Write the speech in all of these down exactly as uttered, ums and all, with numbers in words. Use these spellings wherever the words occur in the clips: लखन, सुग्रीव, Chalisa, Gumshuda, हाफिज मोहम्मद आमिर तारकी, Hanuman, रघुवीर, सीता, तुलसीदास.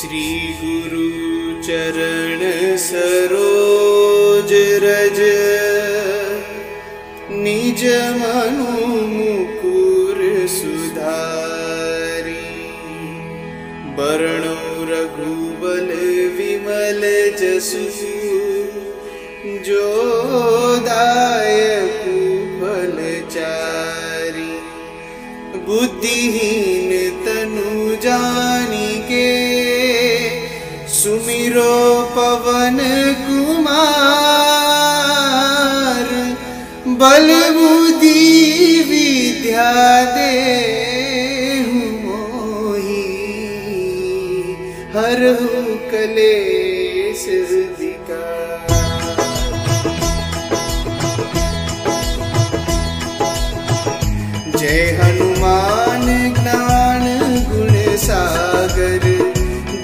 श्री गुरु चरण सरोज रज निज मनु मुकुर सुधारी बरनो रघुबल विमल जसु जो दायक फलचारी बुद्धिहीन तनु जानि के सुमिरो पवन कुमार बल बुद्धि विद्या देहु मोहि हरहु कलेश विकार। जय हनुमान ज्ञान गुण सागर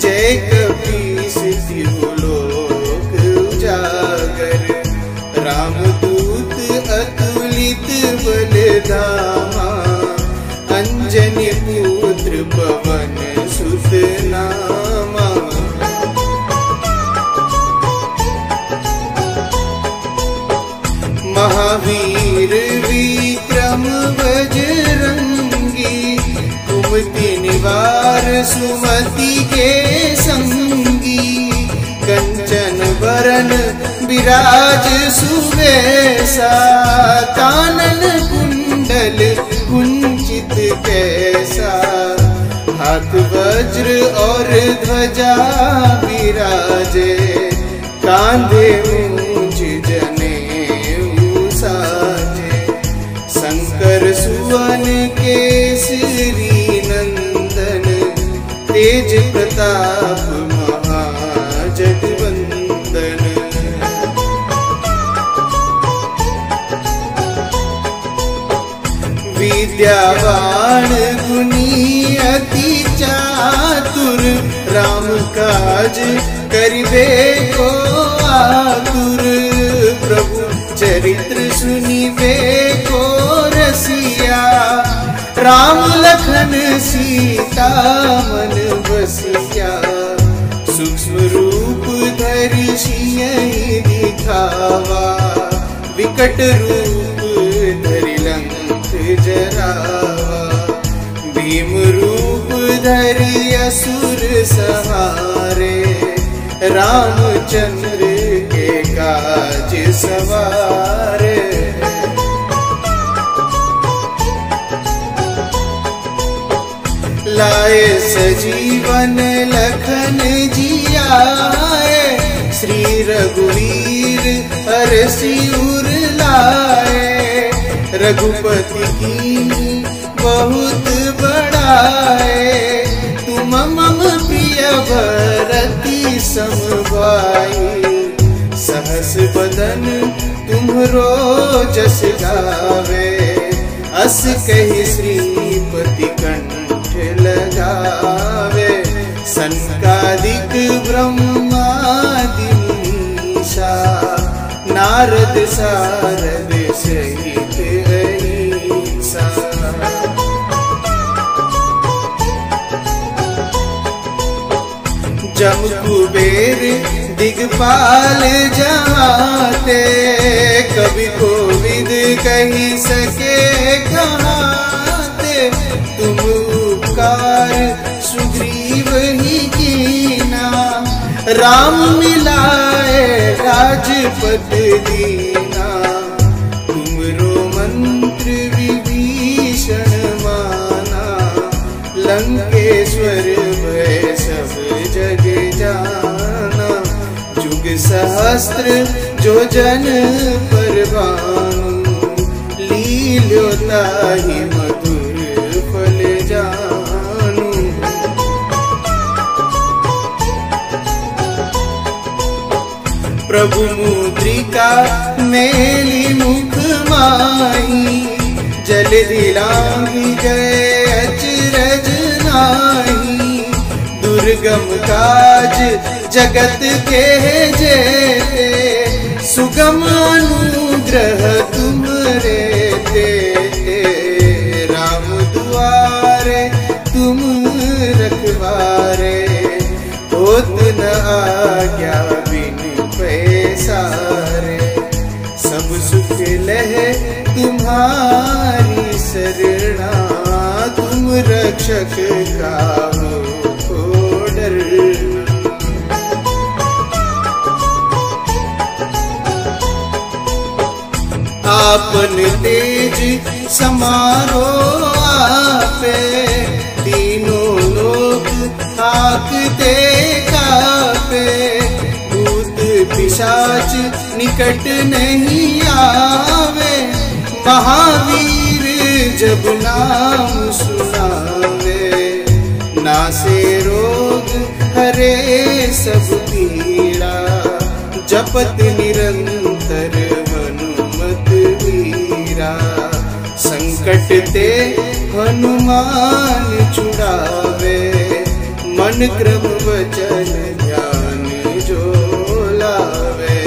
जय कपि लोक उजागर रामदूत अतुलित बलधामा अंजनी पुत्र पवन सुत नामा। महावीर विक्रम बजरंगी कुमति निवार सुमति के संगी कंचन बरन विराज सुवेसा कानन कुंडल कुंचित कैसा हाथ वज्र और ध्वजा विराजे कांधे मूंज जनेऊ साजे शंकर सुवन केसरी नंदन तेज प्रताप विद्यावान गुणी अति चातुर राम काज करिबे को आतुर प्रभु चरित्र सुनिबे को रसिया राम लखन सीता मन बसिया सूक्ष्म रूप धरि सियहि दिखावा विकट रूप धरि लंक जरावा भीम रूप धरि असुर सहारे रामचंद्र के काज सवारे। लाए सजीवन लखन जियाए श्री रघुवीर हरषि उर लाए रघुपति कीन्ही बहुत बड़ाए तुम मम प्रिय भरति समवाई सहस बदन तुम्हरो जस गावे अस कहि श्रीपति कंठ लगावे। सनकादिक ब्रह्मादि मुनीषा नारद सारद सहित अहिंसा जम कुबेर दिगपाल जहाते कवि कोविद कहि सके कहाते तुम उपकार सुग्रीव ही कीना राम मिलाए राजपद दीना लंकेश्वर भय सब जग जाना जुग सहस्त्र जो जन पर भानु लील्योताहि मधुर फल जानु। प्रभु मुद्रिका मेली मुख माही जल दिलांगी जय अचरज नाही, दुर्गम काज जगत के जेते, सुगम अनुग्रह तुमरे देते, राम दुआरे तुम रखवारे, होत न आज्ञा बिन पैसारे, सब सुख लहे तुम्हारी शरणा, तुम रक्षक काहो आपन तेज समारो आपे, तीनों लोक हाकते कापे, भूत पिशाच निकट नहीं आवे, महावीर जब नाम सुनावे, नासे रोग हरे सब पीड़ा, जपत निरंतर संकट ते हनुमान छुड़ावे, मन क्रम वचन ध्यान जो लावे,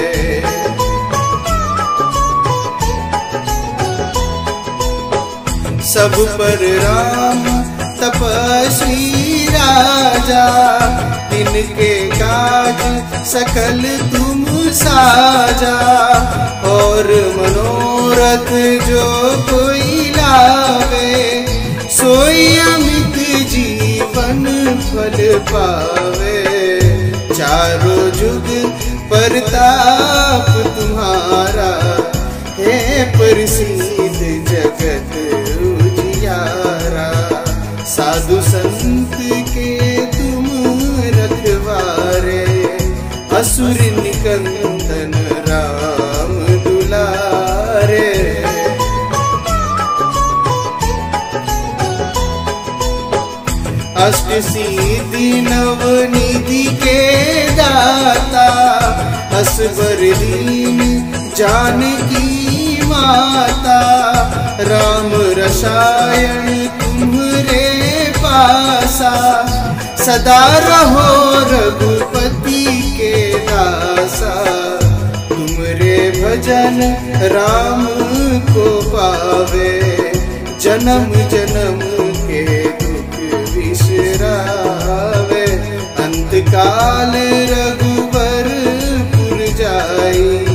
सब पर राम तपस्वी राजा, तिनके काज सकल तुम साजा, और मनोरथ जो कोई लावे, सोई अमित जीवन फल पावे, चारों जुग परताप तुम्हारा, हे प्रसिद्ध जगत उजियारा, साधु संत के तुम रखवारे, असुर निकंदन राम दुलारे, अष्ट सिद्धि नव निधि के दाता, असबर दीन जानकी माता, राम रसायन तुम्हरे पासा, सदा रहो रघुपति के दासा, तुमरे भजन राम को पावे, जन्म जन्म के दुख विसरावे, अंत काल रघुबर पुर जाई,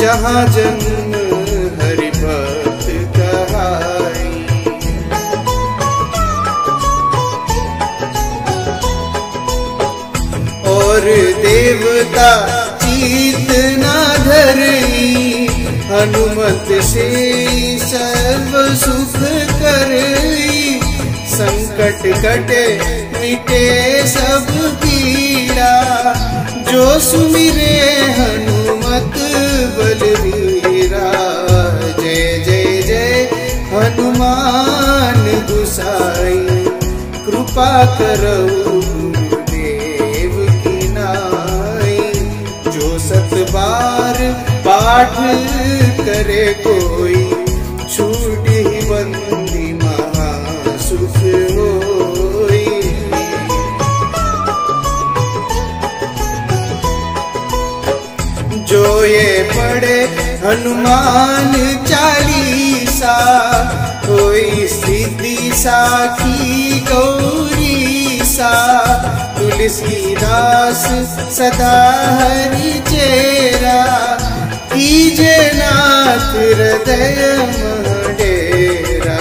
जहाँ जन्म हरि भक्त कहाई, और देवता चीत न धरई, हनुमत से सर्व सुख करई, संकट कटे मिटे सब पीड़ा, जो सुमिरे हनुमत बलवीरा, जय जय जय हनुमान गुसाई, कृपा करो बार पाठ करे कोई, छूट ही बंदी महा सुख होई, जो ये पढ़े हनुमान चालीसा, होई सिद्धि साखी गौरीसा, तुलसीदास सदा हरि चेरा, कीजे नाथ हृदय मह डेरा।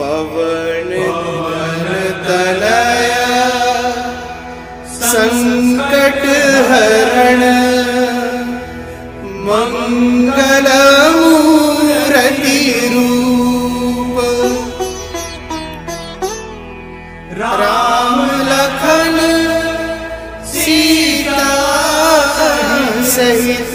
पवन तनय संकट हरण मंगल सही